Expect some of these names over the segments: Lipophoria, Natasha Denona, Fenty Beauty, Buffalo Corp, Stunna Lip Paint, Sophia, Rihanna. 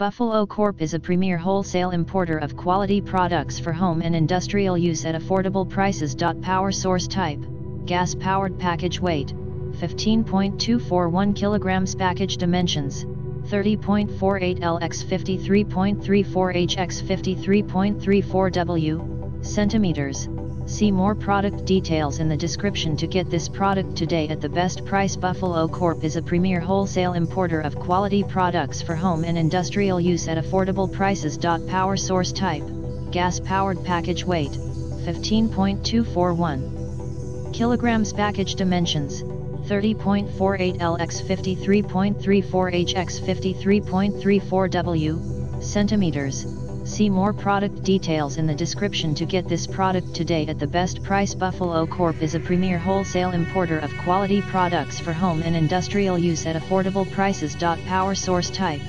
Buffalo Corp is a premier wholesale importer of quality products for home and industrial use at affordable prices. Power source type, gas-powered. Package weight, 15.241 kg. Package dimensions, 30.48 L x 53.34 h x 53.34 w, centimeters. See more product details in the description to get this product today at the best price. Buffalo Corp is a premier wholesale importer of quality products for home and industrial use at affordable prices. Power source type, gas-powered. Package weight, 15.241 kg. Package dimensions, 30.48 L x 53.34 h x 53.34 w, centimeters. See more product details in the description to get this product today at the best price. Buffalo Corp is a premier wholesale importer of quality products for home and industrial use at affordable prices. Power source type,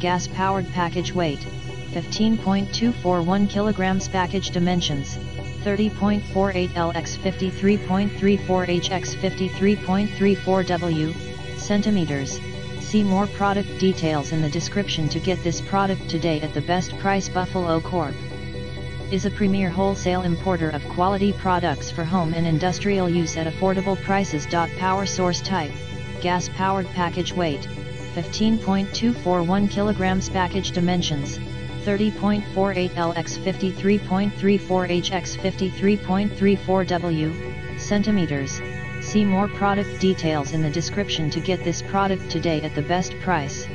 gas-powered. Package weight, 15.241 kg. Package dimensions, 30.48 L x 53.34 h x 53.34 w, centimeters. See more product details in the description to get this product today at the best price. Buffalo Corp is a premier wholesale importer of quality products for home and industrial use at affordable prices. Power source type, gas-powered. Package weight, 15.241 kg. Package dimensions, 30.48 L x 53.34 h x 53.34 w, centimeters. See more product details in the description to get this product today at the best price.